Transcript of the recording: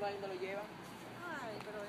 dejarlo ahí donde lo llevan. Ay, pero